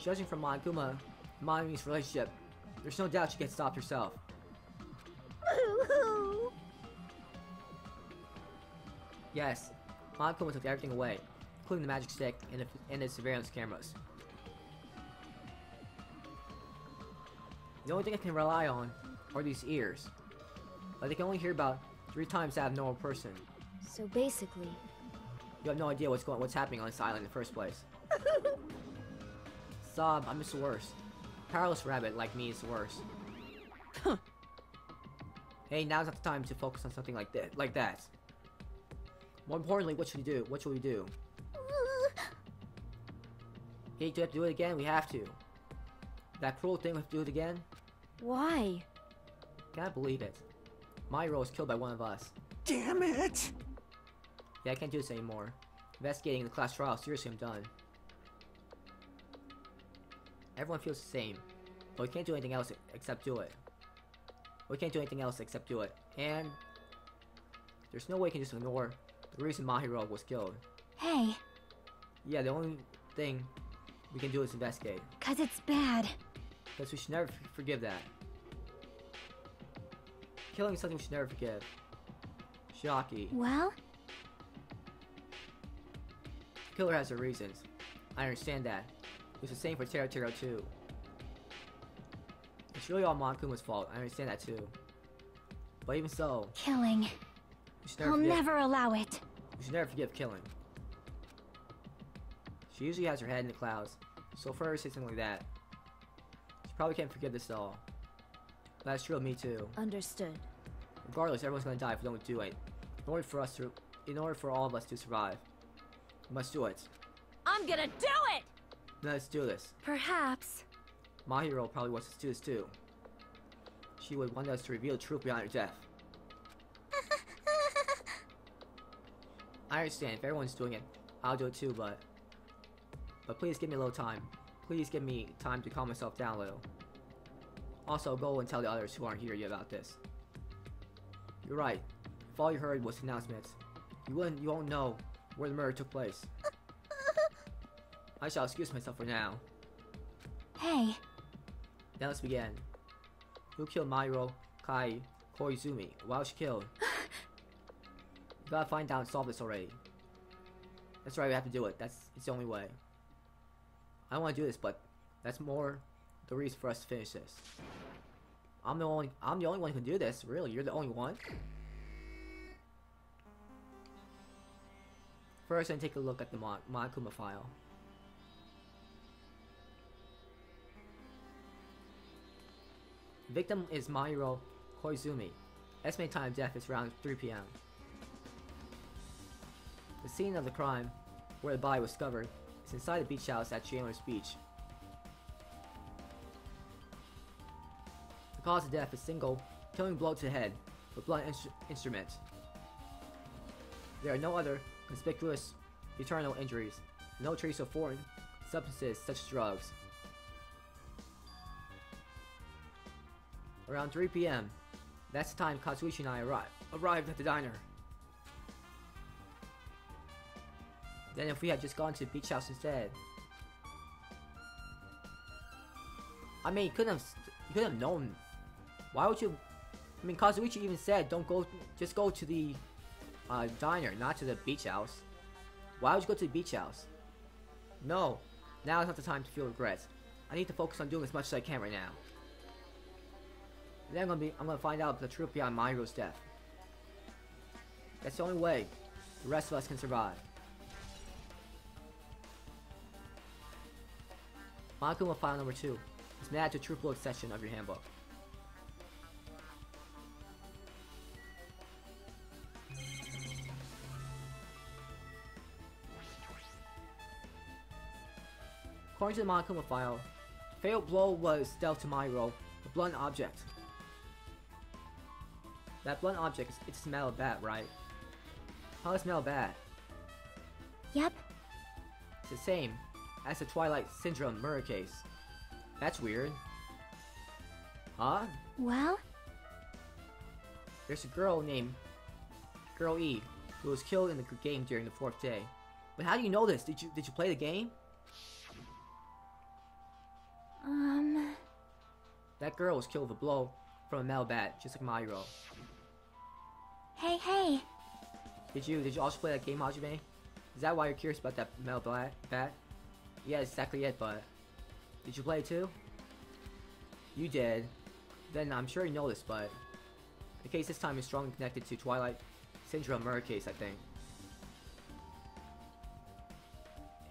Judging from Monokuma, Monomi's relationship, there's no doubt she can stop herself. Yes, Monokuma took everything away, including the magic stick and the, and the surveillance cameras. The only thing I can rely on are these ears. But they can only hear about three times that of a normal person. So basically... You have no idea what's going, what's happening on this island in the first place. Sob, I'm just the worst. Powerless rabbit like me is the worst. Huh. Hey, now's not the time to focus on something like that. Like that. More importantly, what should we do? What should we do? Hey, do we have to do it again? We have to. That cruel thing, we have to do it again? Why? Can't believe it. Myro was killed by one of us. Damn it! Yeah, I can't do this anymore. Investigating the class trial, seriously, I'm done. Everyone feels the same, but we can't do anything else except do it. We can't do anything else except do it, and... There's no way we can just ignore the reason Mahiro was killed. Hey. Yeah, the only thing we can do is investigate. Cause it's bad. Because we should never forgive that. Killing is something we should never forgive. Chiaki. Well? The killer has her reasons. I understand that. It was the same for Terotero too. It's really all Monokuma's fault. I understand that too. But even so... Killing. Never I'll forgive. never allow it. We should never forgive killing. She usually has her head in the clouds. So for her to say something like that, she probably can't forgive this at all. That's true of me too. Understood. Regardless, everyone's gonna die if we don't do it. In order for us to, in order for all of us to survive, we must do it. I'm gonna do it. Now let's do this. Perhaps. Mahiro probably wants us to do this too. She would want us to reveal the truth behind her death. I understand. If everyone's doing it, I'll do it too. But, but please give me a little time. Please give me time to calm myself down a little. Also, go and tell the others who aren't here yet about this. You're right. If all you heard was announcements, you wouldn't, you won't know where the murder took place. I shall excuse myself for now. Hey. Now let's begin. Who killed Mahiru Kai Koizumi? Why was she killed? You gotta find out and solve this already. That's right, we have to do it. That's it's the only way. I don't want to do this, but that's more the reason for us to finish this. I'm the only I'm the only one who can do this. Really, you're the only one. First, I take a look at the Mon Monokuma file. The victim is Mahiru Koizumi. Estimated time of death is around three P M The scene of the crime, where the body was discovered, is inside the beach house at Chandler Beach. The cause of death is single, killing blow to the head with blunt in instrument. There are no other conspicuous internal injuries, no trace of foreign substances such as drugs. Around three P M, that's the time Kazuichi and I arrived, arrived at the diner. Then if we had just gone to the beach house instead. I mean, you couldn't have, you couldn't have known. Why would you? I mean, Kazuichi even said, don't go, just go to the uh, diner, not to the beach house. Why would you go to the beach house? No, now is not the time to feel regrets. I need to focus on doing as much as I can right now. And then I'm gonna be, I'm gonna find out the truth behind Mahiru's death. That's the only way the rest of us can survive. Monokuma file number two is mad to a truthful section of your handbook. According to the Monokuma file, the fatal blow was dealt to Mahiru, a blunt object. That blunt object, it's a metal bat, right? How is metal bat? Yep. It's the same as the Twilight Syndrome murder case. That's weird. Huh? Well? There's a girl named Girl E who was killed in the game during the fourth day. But how do you know this? Did you did you play the game? Um... That girl was killed with a blow from a metal bat, just like Mahiru. Hey, hey! Did you did you also play that game, Hajime? Is that why you're curious about that metal bat? Yeah, exactly it, but did you play it too? You did. Then I'm sure you know this, but the case this time is strongly connected to Twilight Syndrome murder case, I think.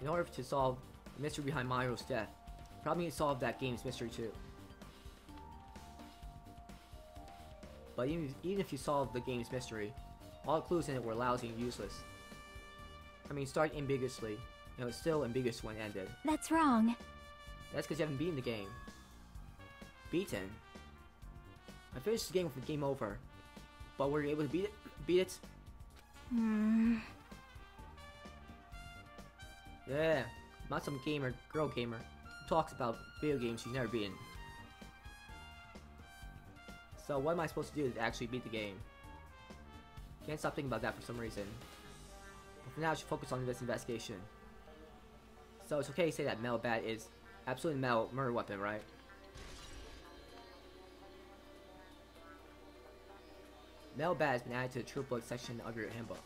In order to solve the mystery behind Mahiru's death, you probably need to solve that game's mystery too. But even, even if you solve the game's mystery, all the clues in it were lousy and useless. I mean, start ambiguously. And it was still ambiguous when it ended. That's wrong. That's because you haven't beaten the game. Beaten? I finished the game with the game over. But were you able to beat it? Beat it? Hmm. Yeah. I'm not some gamer, girl gamer, who talks about video games she's never beaten. So what am I supposed to do to actually beat the game? Can't stop thinking about that for some reason. But for now, I should focus on this investigation. So it's okay to say that metal bat is absolutely metal murder weapon, right? Metal bat has been added to the true blood section of your handbook.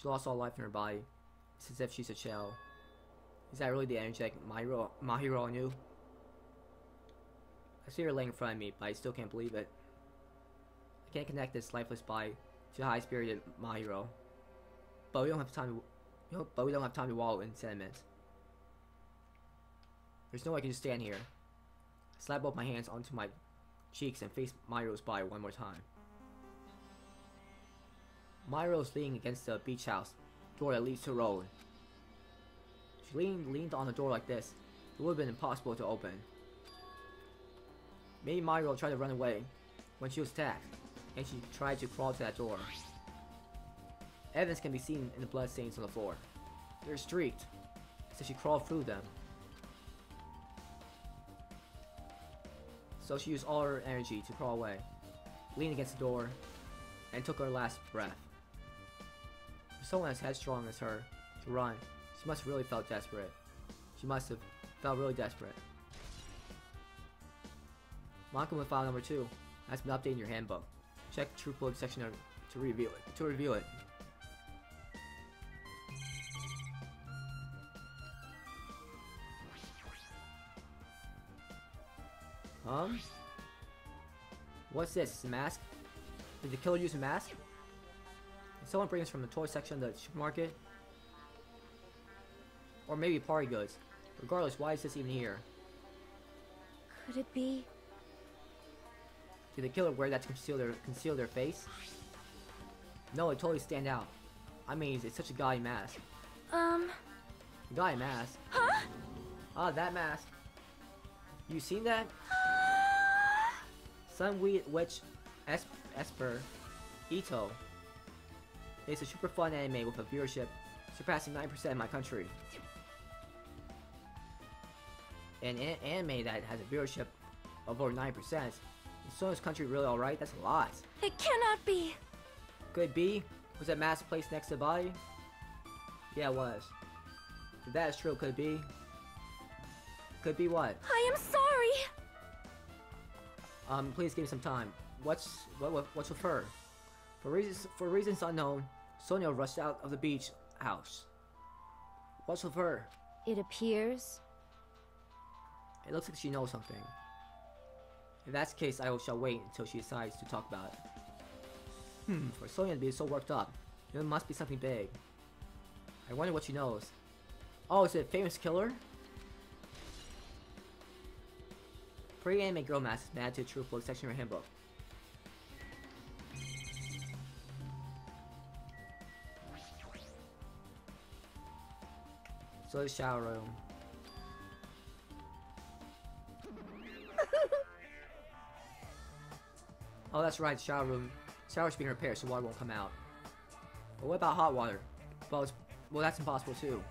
She lost all life in her body. It's as if she's a shell. Is that really the energetic Mahiru, Mahiru knew? I see her laying in front of me, but I still can't believe it. I can't connect this lifeless body to the high-spirited Mahiru, but we don't have time. To, but we don't have time to wallow in sentiment. There's no way I can just stand here. I slap both my hands onto my cheeks and face Mahiru's body one more time. Mahiru's leaning against the beach house door that leads to the road. If she leaned leaned on the door like this, it would have been impossible to open. Maybe Mahiru tried to run away when she was attacked, and she tried to crawl to that door. Evidence can be seen in the blood stains on the floor. They're streaked, so she crawled through them. so she used all her energy to crawl away, leaned against the door, and took her last breath. For someone as headstrong as her to run, she must have really felt desperate. She must have felt really desperate. Monokuma file number two has been updated in your handbook. Check the Troop Book section to review it. To review it. Um? What's this? A mask? Did the killer use a mask? Did someone bring this from the toy section of the supermarket? Or maybe party goods. Regardless, why is this even here? Could it be? Did the killer wear that to conceal their conceal their face? No, it totally stand out. I mean, it's such a gaudy mask. Um. Gaudy mask. Huh? Ah, that mask. You seen that? Some Witch Esper Ito. It's a super fun anime with a viewership surpassing ninety percent in my country. An anime that has a viewership of over ninety percent. Is Sonia's country really alright? That's a lot. It cannot be. Could it be? Was that mask placed next to the body? Yeah, it was. If that is true, could it be? Could be what? I am sorry. Um, please give me some time. What's what, what what's with her? For reasons for reasons unknown, Sonia rushed out of the beach house. What's with her? It appears. It looks like she knows something. If that's the case, I shall wait until she decides to talk about it. Hmm. For Sonia to be so worked up, there must be something big. I wonder what she knows. Oh, is it a famous killer? Pretty anime girl mask is added to the Troop Book section of her handbook. So the shower room. Oh, that's right, the shower room. The shower's being repaired, so water won't come out. But what about hot water? Well, it's, well that's impossible too.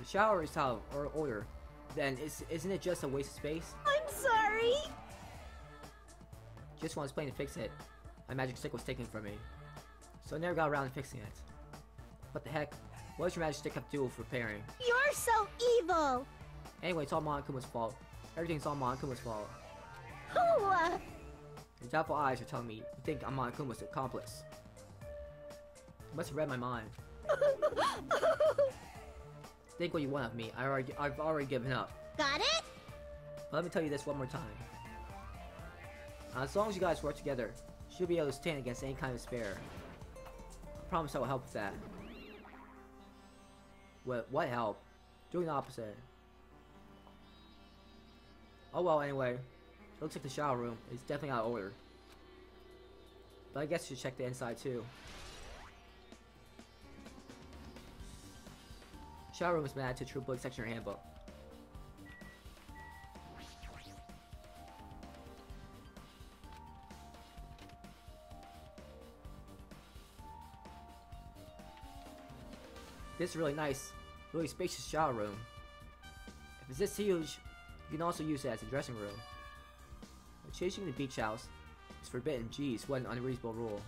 The shower is how or older. Then is, isn't it just a waste of space? I'm sorry. Just wanted to explain to fix it. My magic stick was taken from me, so I never got around to fixing it. What the heck? What does your magic stick have to do with repairing? You're so evil. Anyway, it's all Monokuma's fault. Everything's all Monokuma's fault. Who? Your doubtful eyes are telling me you think I'm Monokuma's accomplice. You must have read my mind. Think what you want of me. I already, I've already given up. Got it? But let me tell you this one more time. As long as you guys work together, she'll be able to stand against any kind of despair. I promise I will help with that. What, what help? Doing the opposite. Oh well, anyway. It looks like the shower room is definitely out of order. But I guess you should check the inside too. Shower room has been added to the Troop Book section of your handbook. This is really nice, really spacious shower room. If it's this huge, you can also use it as a dressing room. But changing the beach house is forbidden. Geez, what an unreasonable rule.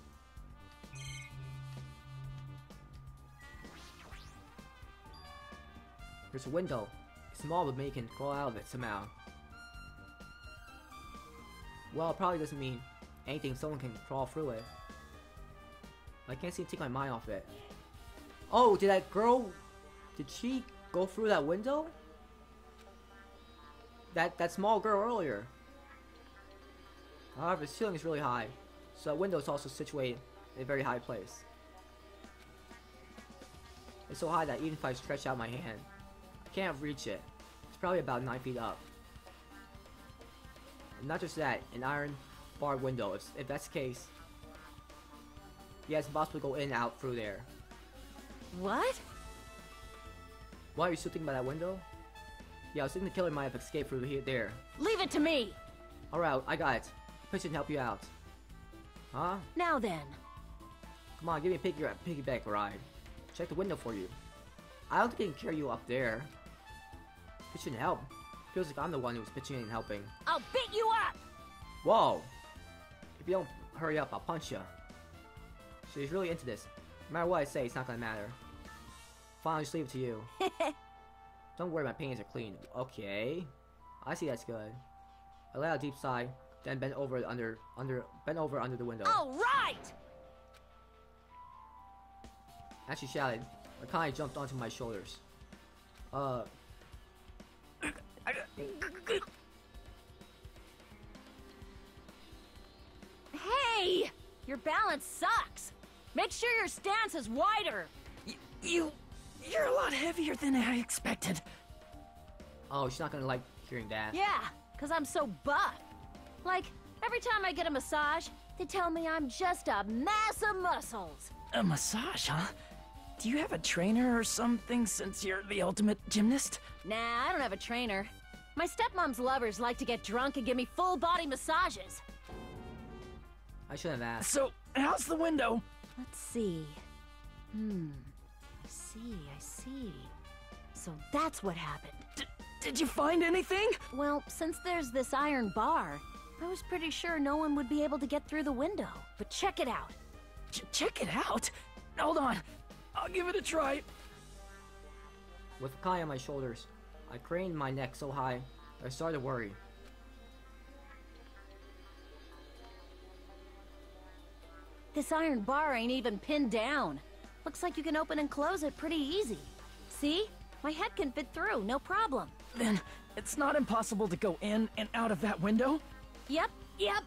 There's a window. It's small, but maybe you can crawl out of it somehow. Well, it probably doesn't mean anything. Someone can crawl through it. I can't seem to take my mind off it. Oh, did that girl... Did she go through that window? That that small girl earlier. However, the ceiling is really high, so that window is also situated in a very high place. It's so high that even if I stretch out my hand, can't reach it. It's probably about nine feet up. And not just that, an iron barred window. If, if that's the case, yeah, it's impossible to go in and out through there. What? Why are you still thinking about that window? Yeah, I was thinking the killer might have escaped through here, there. Leave it to me! Alright, I got it. Push it and help you out. Huh? Now then. Come on, give me a piggy, piggyback ride. Check the window for you. I don't think I can carry you up there. It shouldn't help. feels like I'm the one who's pitching in and helping. I'll beat you up! Whoa! If you don't hurry up, I'll punch you. She's really into this. No matter what I say, it's not gonna matter. Fine, I'll just leave it to you. Don't worry, my paintings are clean. Okay. I see that's good. I let out a deep sigh, then bent over under under bent over under the window. Alright! As she shouted, Akane jumped onto my shoulders. Uh Hey! Your balance sucks! Make sure your stance is wider! You, you... You're a lot heavier than I expected. Oh, she's not gonna like hearing that. Yeah, cause I'm so buff. Like, every time I get a massage, they tell me I'm just a mass of muscles. A massage, huh? Do you have a trainer or something since you're the ultimate gymnast? Nah, I don't have a trainer. My stepmom's lovers like to get drunk and give me full body massages. I should have asked. So, how's the window? Let's see. Hmm. I see, I see. So that's what happened. D- did you find anything? Well, since there's this iron bar, I was pretty sure no one would be able to get through the window. But check it out. Ch- check it out? Hold on. I'll give it a try. With Kai on my shoulders, I craned my neck so high, I started to worry. This iron bar ain't even pinned down. Looks like you can open and close it pretty easy. See? My head can fit through, no problem. Then, it's not impossible to go in and out of that window? Yep, yep.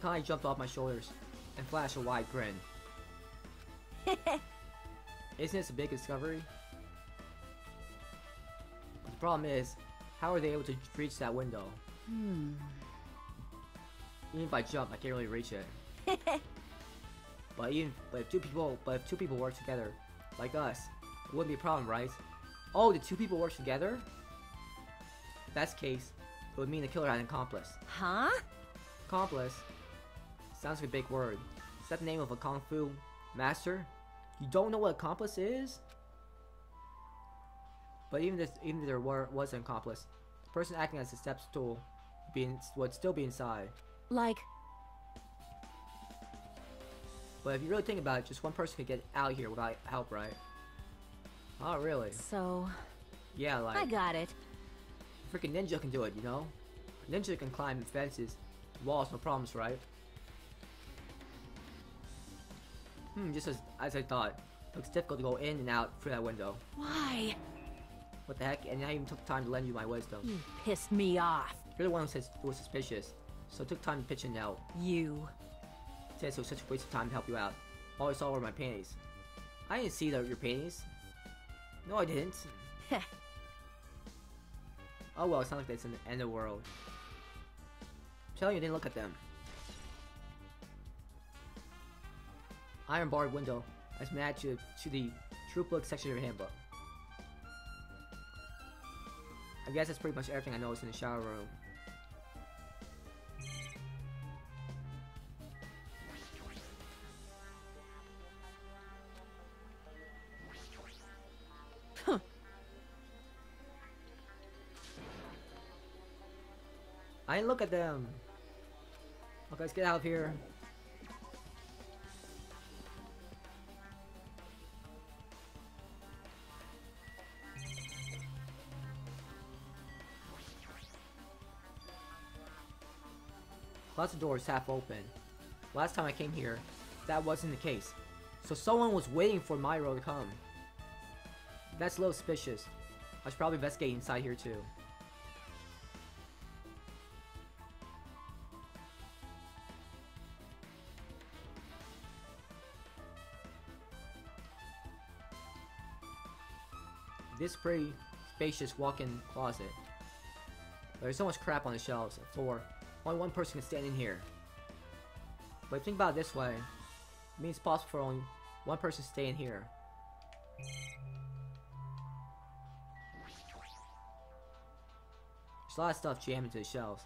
Akane jumped off my shoulders and flashed a wide grin. Isn't this a big discovery? But the problem is, how are they able to reach that window? Hmm... Even if I jump, I can't really reach it. but even but if two people but if two people work together, like us, it wouldn't be a problem, right? Oh, did two people work together? If that's the case, it would mean the killer had an accomplice. Huh? Accomplice? Sounds like a big word. Is that the name of a kung fu master? You don't know what accomplice is? But even if even if there were was an accomplice, the person acting as a step stool would, be in, would still be inside. Like... But if you really think about it, just one person could get out of here without help, right? Oh, really? So... Yeah, like... I got it. A freaking ninja can do it, you know? A ninja can climb fences, walls, no problems, right? Hmm, just as, as I thought. It looks difficult to go in and out through that window. Why? What the heck? And I even took time to lend you my wisdom. You pissed me off. You're the one who was suspicious. So it took time to pitch in and out. You. Said it was such a waste of time to help you out. All I saw were my panties. I didn't see the, your panties. No, I didn't. Oh well, it's not like that's in the end of the world. I'm telling you, I didn't look at them. Iron barred window has been added to, to the troop book section of your handbook. I guess that's pretty much everything I noticed in the shower room. I didn't look at them. Okay, let's get out of here. Lots of doors half open. Last time I came here, that wasn't the case. So someone was waiting for Mahiru to come. That's a little suspicious. I should probably investigate inside here too. This pretty spacious walk-in closet. There's so much crap on the shelves and floor. Only one person can stand in here. But if you think about it this way, it means it's possible for only one person to stay in here. There's a lot of stuff jammed into the shelves.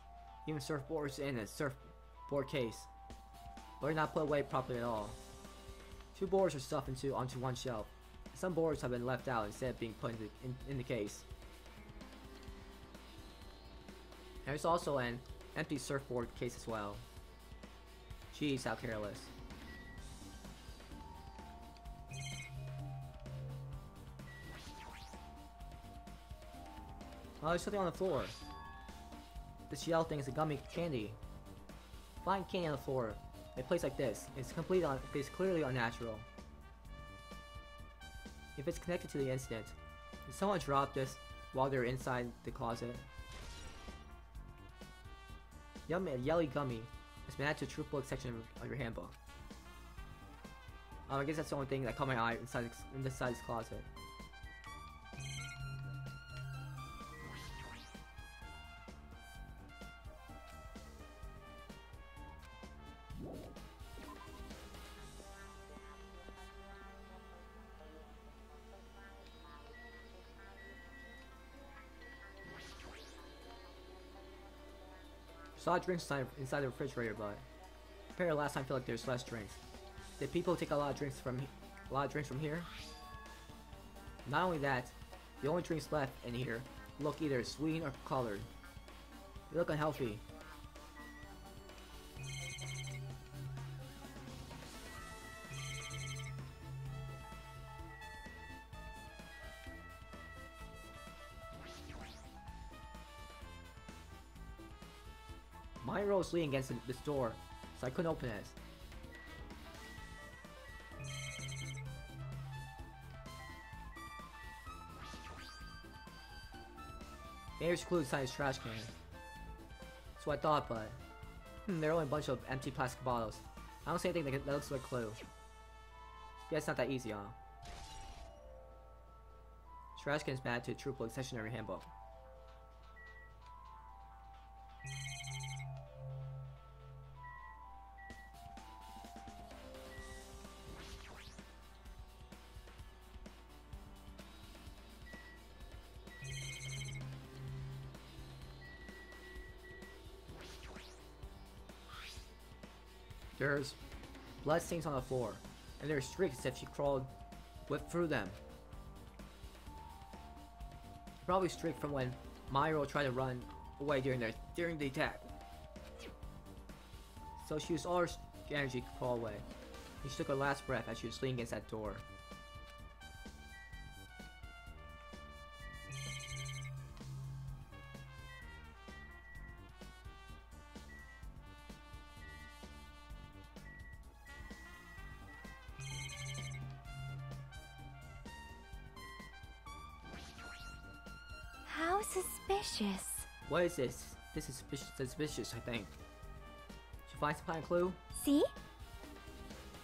Even surfboards in a surfboard case. But they're not put away properly at all. Two boards are stuffed into onto one shelf. some boards have been left out instead of being put in the, in, in the case. There's also an empty surfboard case as well. Jeez, how careless. Oh, there's something on the floor. This yellow thing is a gummy candy. Find candy on the floor in a place like this. It's completely un- it's clearly unnatural. If it's connected to the incident, did someone drop this while they're inside the closet? Yummy, a yelly gummy has been added to the Troopbook section of your handbook. Um, I guess that's the only thing that caught my eye inside this, inside this closet. Saw drinks inside the refrigerator, but compared to last time, I feel like there's less drinks. Did people take a lot of drinks from a lot of drinks from here? Not only that, the only drinks left in here look either sweet or colored. They look unhealthy. My roll was leaning against this door, so I couldn't open it. Maybe there's clues inside his trash can. That's what I thought, but hmm, there are only a bunch of empty plastic bottles. I don't see anything that looks like a clue. Yeah, it's not that easy, huh? Trash can is bad to a Troopbook section of your handbook. There's blood stains on the floor, and they're streaks as if she crawled whipped through them. Probably streaked from when Mahiru tried to run away during the during the attack. So she used all her energy to crawl away. And she took her last breath as she was leaning against that door. What is this? This is suspicious, I think. Did you find some kind of clue? See? You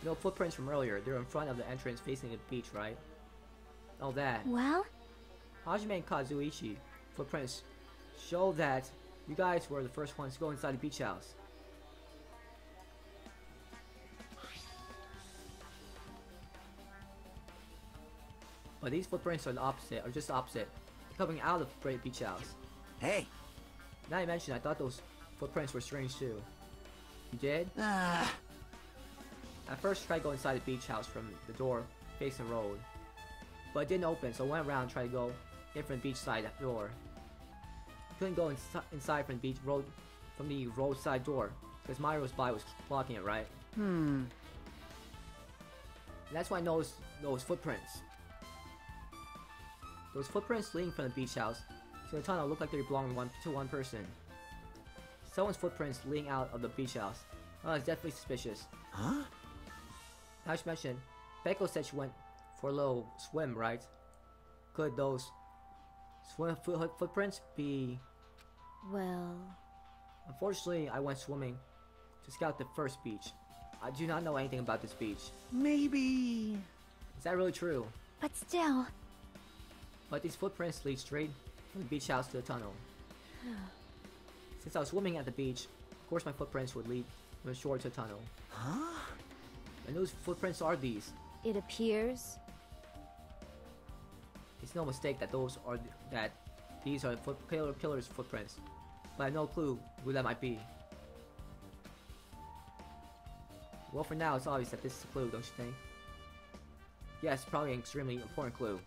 know, footprints from earlier. They're in front of the entrance facing the beach, right? Oh, that. Well? Hajime and Kazuichi footprints show that you guys were the first ones to go inside the beach house. But these footprints are the opposite, or just the opposite. They're coming out of the beach house. Hey! Now I mentioned, I thought those footprints were strange too. You did? Ah. I first tried to go inside the beach house from the door facing the road, but it didn't open, so I went around and tried to go in from the beach side door. I couldn't go ins inside from the beach road from the roadside door because Mahiru's body was blocking it, right? Hmm. And that's why I noticed those footprints. Those footprints leading from the beach house. So the tunnel looked like they belonged one, to one person. Someone's footprints leading out of the beach house. Oh, it's definitely suspicious. Huh? Now she mentioned, Peko said she went for a little swim, right? Could those swim foot footprints be... Well... Unfortunately, I went swimming to scout the first beach. I do not know anything about this beach. Maybe... Is that really true? But still... But these footprints lead straight from the beach house to the tunnel. Since I was swimming at the beach, of course my footprints would lead from the shore to the tunnel. Huh? And whose footprints are these? It appears. It's no mistake that those are th that these are the foot killer killer's footprints, but I have no clue who that might be. Well, for now it's obvious that this is a clue, don't you think? Yes, probably an extremely important clue.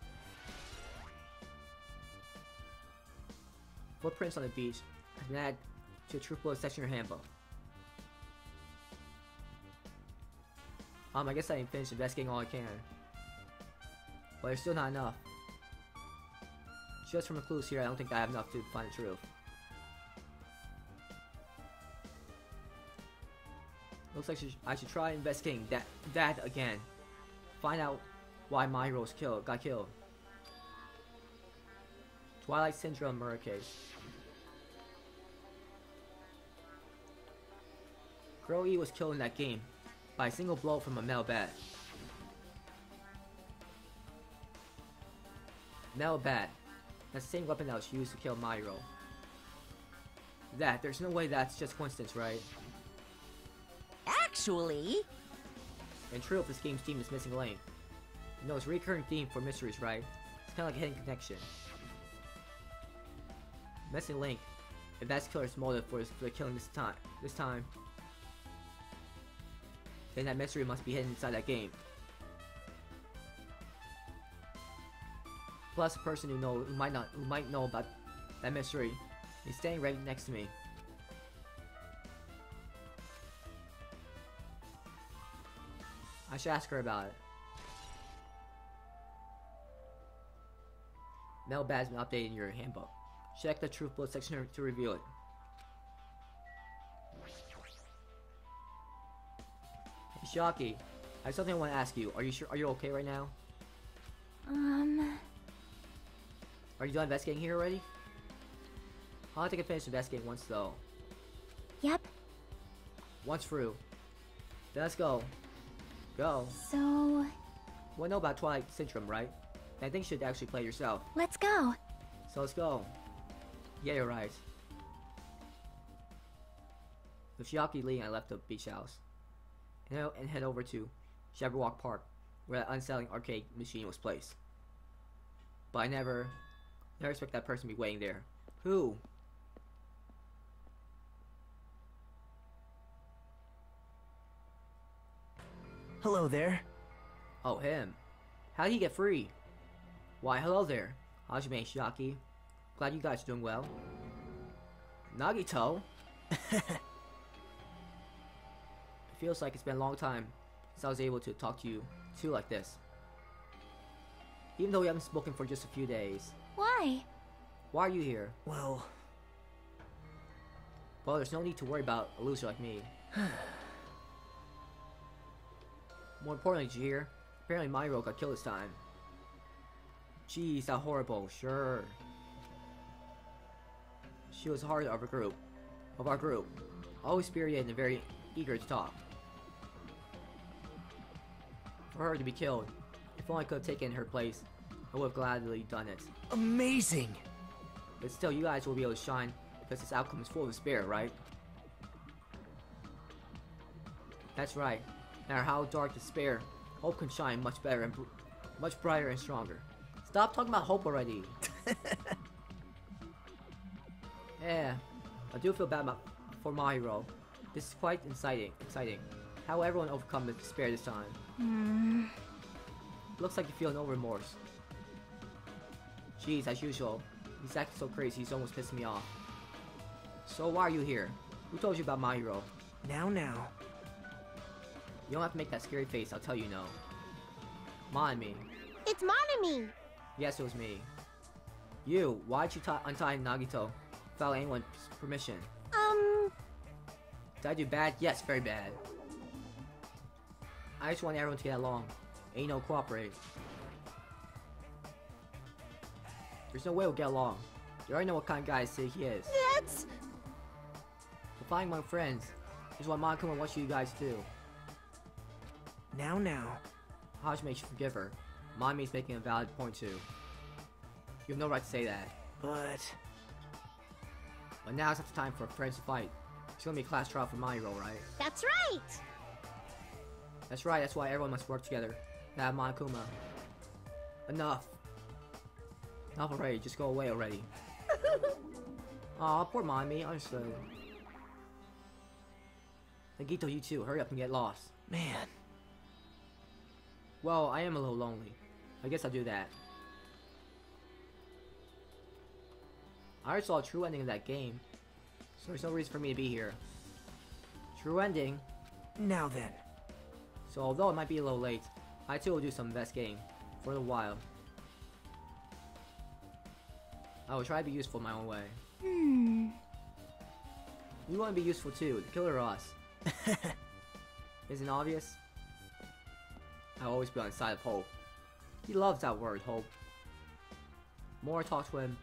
Footprints on the beach have been added to a true-blow section of your handbook. Um, I guess I didn't finish investigating all I can. But there's still not enough. Just from the clues here, I don't think I have enough to find the truth. Looks like I should try investigating that that again. Find out why Mahiru was killed, got killed. Twilight Syndrome murder case. Girl E was killed in that game by a single blow from a metal bat. Metal bat. That's the same weapon that was used to kill Mahiru. That, there's no way that's just coincidence, right? Actually, and true if this game's theme is missing a link. You know, it's a recurring theme for mysteries, right? It's kind of like a hidden connection. Missing link, if that's killer's motive for, for the killing this time, this time, then that mystery must be hidden inside that game. Plus, a person who know who might not who might know about that mystery is standing right next to me. I should ask her about it. Metal bat has been updated in your handbook. Check the truth bullet section to reveal it. Hey, Chiaki, I have something I want to ask you. Are you sure? Are you okay right now? Um. Are you done investigating here already? I'll take a finish investigating once though. Yep. Once through. Then let's go. Go. So... Well, I know about Twilight Syndrome, right? And I think you should actually play yourself. Let's go! So let's go. Yeah, you're right. With Chiaki leading, I left the beach house. And head over to Jabberwock Park, where that unsettling arcade machine was placed. But I never... Never expect that person to be waiting there. Who? Hello there. Oh, him. How did he get free? Why, hello there. Hajime Hinata. Glad you guys are doing well. Nagito? It feels like it's been a long time since I was able to talk to you two like this. Even though we haven't spoken for just a few days. Why? Why are you here? Well... Well, there's no need to worry about a loser like me. More importantly, did you hear? Apparently Mahiru got killed this time. Jeez, how horrible, sure. She was the heart of our group. Of our group. Always spirited and very eager to talk. For her to be killed, if only I could have taken her place, I would have gladly done it. Amazing! But still, you guys will be able to shine because this outcome is full of despair, right? That's right. No matter how dark despair, hope can shine much better and br much brighter and stronger. Stop talking about hope already. Yeah, I do feel bad for Mahiru. This is quite exciting. Exciting. How will everyone overcome the despair this time? Mm. Looks like you feel no remorse. Jeez, as usual, he's acting so crazy. He's almost pissing me off. So why are you here? Who told you about Mahiru? Now, now. You don't have to make that scary face, I'll tell you no. Monomi. It's Monomi! Yes, it was me. You, why'd you untie Nagito without anyone's permission? Um... Did I do bad? Yes, very bad. I just want everyone to get along. Ain't no cooperate. There's no way we'll get along. You already know what kind of guy he is. That's... Defying my friends is what Monokuma wants you guys to do. Now, now. Hajime should forgive her. Monomi's making a valid point too. You have no right to say that. But... But now it's not the time for friends to fight. It's gonna be a class trial for Mahiru, right? That's right! That's right, that's why everyone must work together. Now, Monokuma. Enough. Enough already, just go away already. Aw, poor Monomi, understood. Nagito, you too, hurry up and get lost. Man. Well, I am a little lonely. I guess I'll do that. I already saw a true ending of that game, so there's no reason for me to be here. True ending. Now then. So although it might be a little late, I too will do some investigating for a while. I will try to be useful in my own way. Hmm. You want to be useful too, the killer us. Isn't obvious? I'll always be on the side of hope. He loves that word, hope. More I talk to him,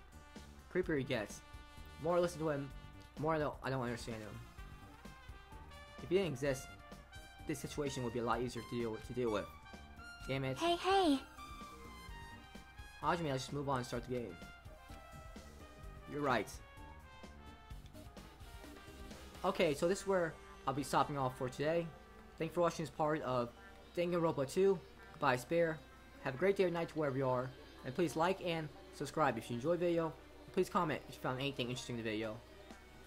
creepier he gets. More I listen to him, more I don't, I don't understand him. If he didn't exist, this situation would be a lot easier to deal with. To deal with. Damn it. Hey, hey! Hajime, let's just move on and start the game. You're right. Okay, so this is where I'll be stopping off for today. Thanks for watching this part of Danganronpa two, Goodbye Despair. Have a great day or night wherever you are, and please like and subscribe if you enjoyed the video. Please comment if you found anything interesting in the video.